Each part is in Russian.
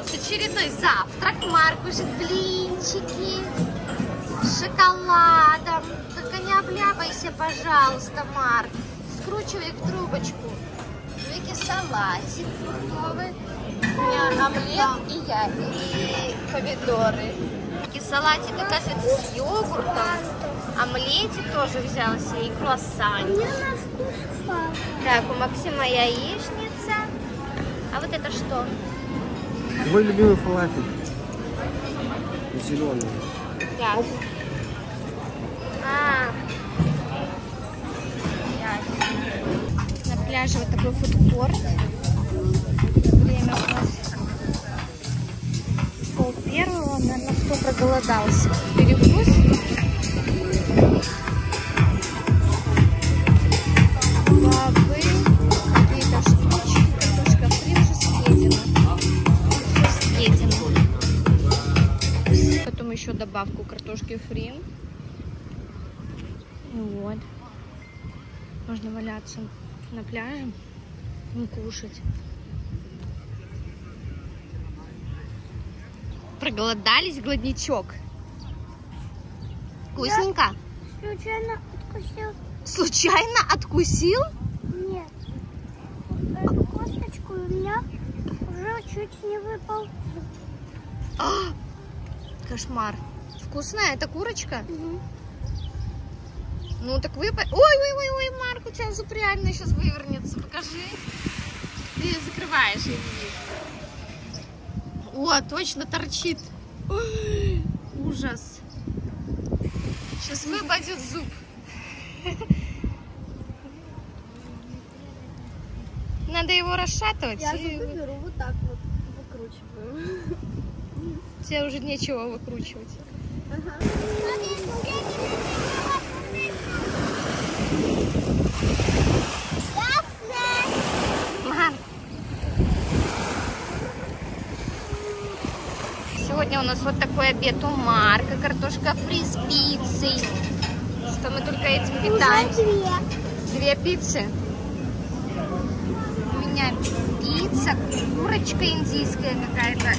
Продолжился очередной завтрак. Маркушек блинчики с шоколадом. Только не обляпайся, пожалуйста, Марк. Скручивай их в трубочку. Вики салатик фруктовый. У меня омлет и яйца, и помидоры. Вики салатик, оказывается, с йогуртом. Омлетик тоже взяла себе и круассанчик. Так, у Максима яичница. А вот это что? Мой любимый фалафель. Зеленый. Так. На пляже вот такой фудкорт. Время у нас пол 1, наверное, кто проголодался. Перекус. Бобы, какие-то штучки, картошка фри уже съедена. Потом еще добавку картошки фри. Вот. Можно валяться на пляже и кушать. Проголодались, голодничок? Вкусненько? Я случайно откусил. Случайно откусил? Нет. Эту косточку у меня уже чуть не выпал. А, кошмар. Вкусная эта курочка? Угу. Ну так выпай. Ой, Марк, у тебя зуб реально сейчас вывернется. Покажи. Ты ее закрываешь, я не вижу. О, точно торчит. Ой, ужас. Сейчас выпадет зуб. Надо его расшатывать. Я зубы беру вот так вот, выкручиваю. Тебе уже нечего выкручивать. Ага. Сегодня у нас вот такой обед у Марка. Картошка фри с пиццей. Что мы только этим питаемся. Две пиццы. У меня пицца, курочка индийская какая-то.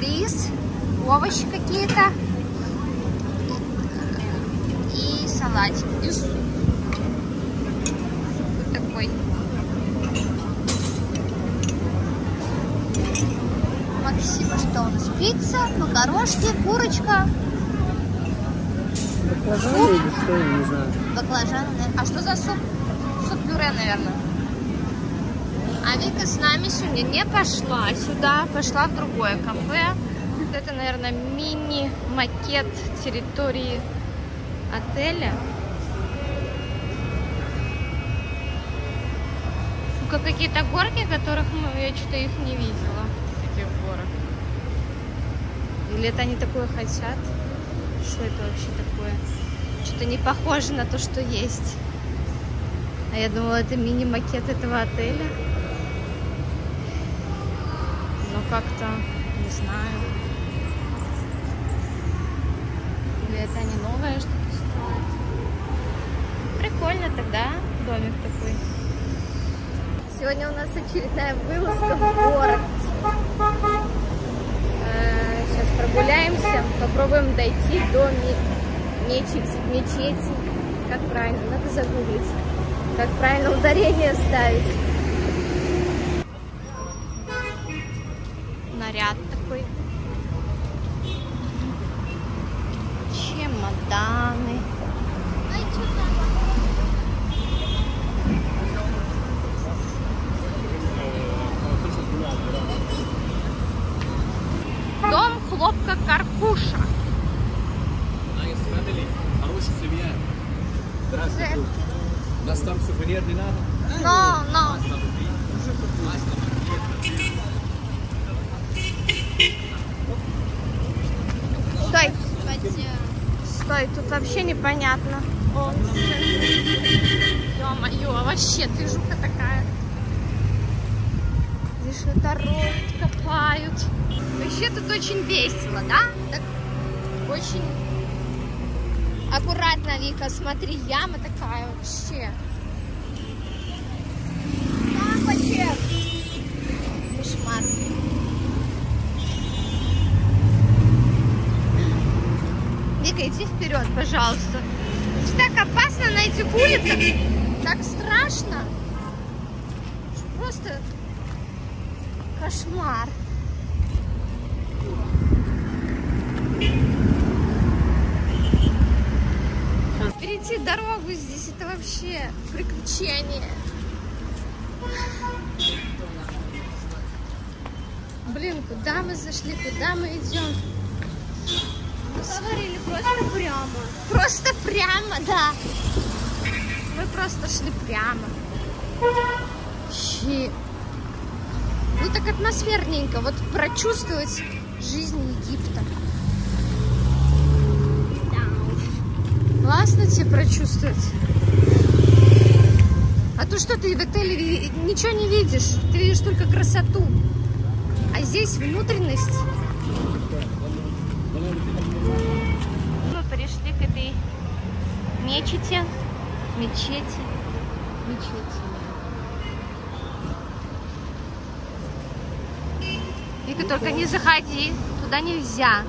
Рис, овощи какие-то и салатик, и суп. Вот такой. Максим, что у нас? Пицца, макарошки, курочка. Баклажаны или что, я не знаю. Баклажаны. А что за суп? Суп-пюре, наверное. А Вика с нами сегодня не пошла сюда, пошла в другое кафе. Вот это, наверное, мини-макет территории отеля. Только какие-то горки, которых я что-то их не видела, таких горок. Или это они такое хотят? Что это вообще такое? Что-то не похоже на то, что есть. А я думала, это мини-макет этого отеля. Как-то, не знаю. Или это не новое что-то стоит. Прикольно тогда, домик такой. Сегодня у нас очередная вылазка в город. Сейчас прогуляемся, попробуем дойти до мечети. Как правильно, надо загуглить. Как правильно ударение ставить. Наряд такой. Чемоданы. Дом хлопка Карпуша. Здравствуйте. Нас там сувенир не надо? Но. Стой! Стой, тут вообще непонятно. Ё-моё, вообще движуха такая. Здесь что-то роют, копают. Вообще тут очень весело, да? Так, очень аккуратно, Вика, смотри, яма такая вообще. Там вообще кошмар. Линка, иди вперед, пожалуйста. Так опасно на этих улицах, так страшно. Просто кошмар. Перейти дорогу здесь — это вообще приключение. Блин, куда мы зашли, куда мы идем? Мы говорили просто прямо. Просто прямо, да. Мы просто шли прямо. Щи. Ну так атмосферненько, вот прочувствовать жизнь Египта. Классно тебе прочувствовать. А то что ты в отеле ничего не видишь, ты видишь только красоту. А здесь внутренность. Мы пришли к этой мечети. Мечети. И ты только не заходи, туда нельзя.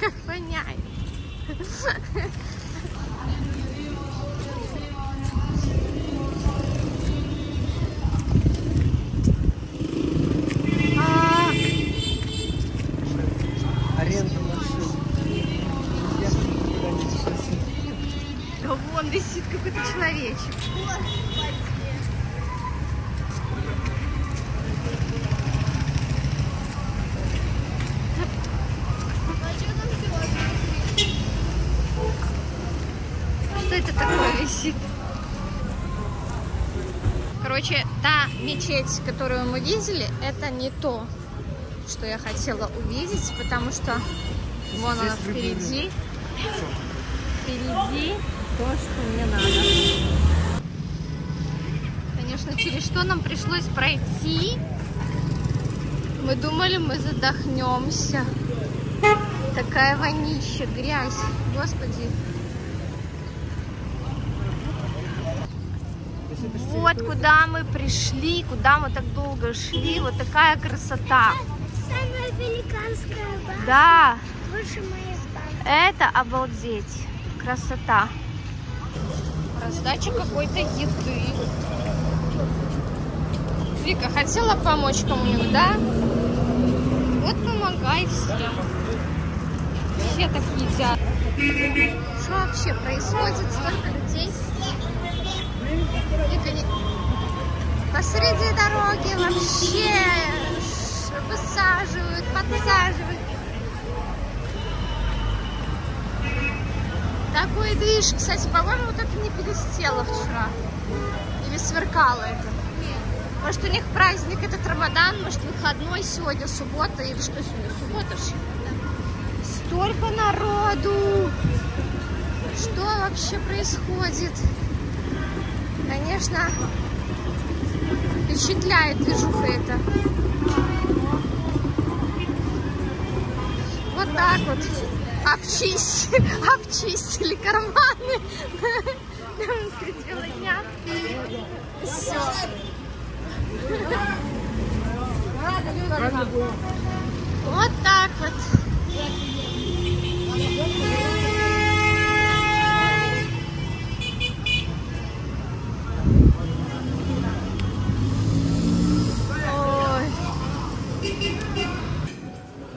Как понять? Аренда машин. Да вон висит какой-то человечек. Короче, та мечеть, которую мы видели, это не то, что я хотела увидеть, потому что вон здесь она впереди. Впереди то, что мне надо. Конечно, через что нам пришлось пройти. Мы думали, мы задохнемся. Такая вонища, грязь. Господи. Вот куда мы пришли, куда мы так долго шли. Вот такая красота. Самая великанская база. Да. Больше моей базы. Это обалдеть. Красота. Раздача какой-то еды. Вика, хотела помочь кому-нибудь, да? Вот помогай всем. Все так едят. Что вообще происходит? Столько людей. Посреди дороги вообще высаживают, подсаживают. Такой движ. Кстати, по-моему, вот это не перестело вчера. Или сверкало это. Может, у них праздник этот Рамадан, может, выходной сегодня, суббота. Или что сегодня, суббота? Столько народу! Что вообще происходит? Конечно, впечатляет движуха это. Вот так вот обчистили карманы. Все. Вот так вот.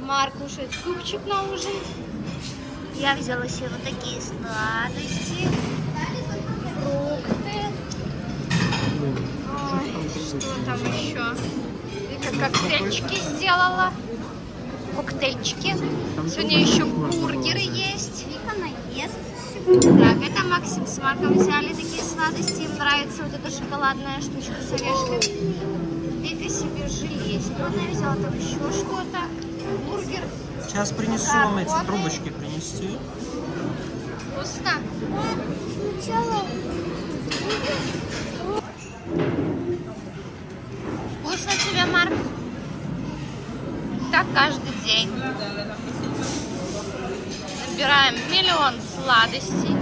Марк кушает супчик на ужин. Я взяла себе вот такие сладости, фрукты. Ой, что там еще? Вика коктейльчики сделала. Коктейльчики. Сегодня еще бургеры есть. Вика наест. Так, это Максим с Марком взяли такие сладости. Им нравится вот эта шоколадная штучка с орешками. Вика себе желе есть. Она взяла там еще что-то. Бургер. Сейчас принесу вам эти трубочки принести. Вкусно? Да, сначала. Вкусно тебе, Марк? Так каждый день. Набираем миллион сладостей.